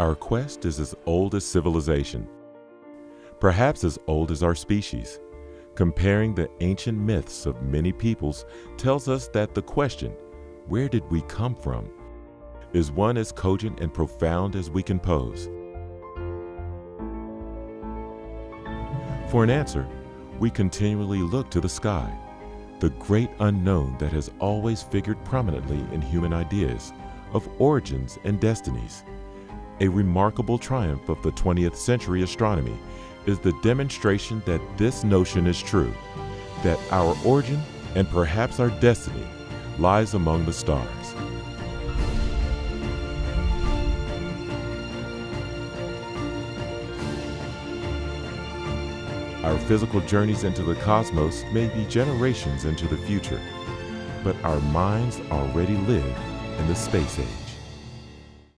Our quest is as old as civilization, perhaps as old as our species. Comparing the ancient myths of many peoples tells us that the question, where did we come from, is one as cogent and profound as we can pose. For an answer, we continually look to the sky, the great unknown that has always figured prominently in human ideas of origins and destinies. A remarkable triumph of the 20th century astronomy is the demonstration that this notion is true, that our origin and perhaps our destiny lies among the stars. Our physical journeys into the cosmos may be generations into the future, but our minds already live in the space age.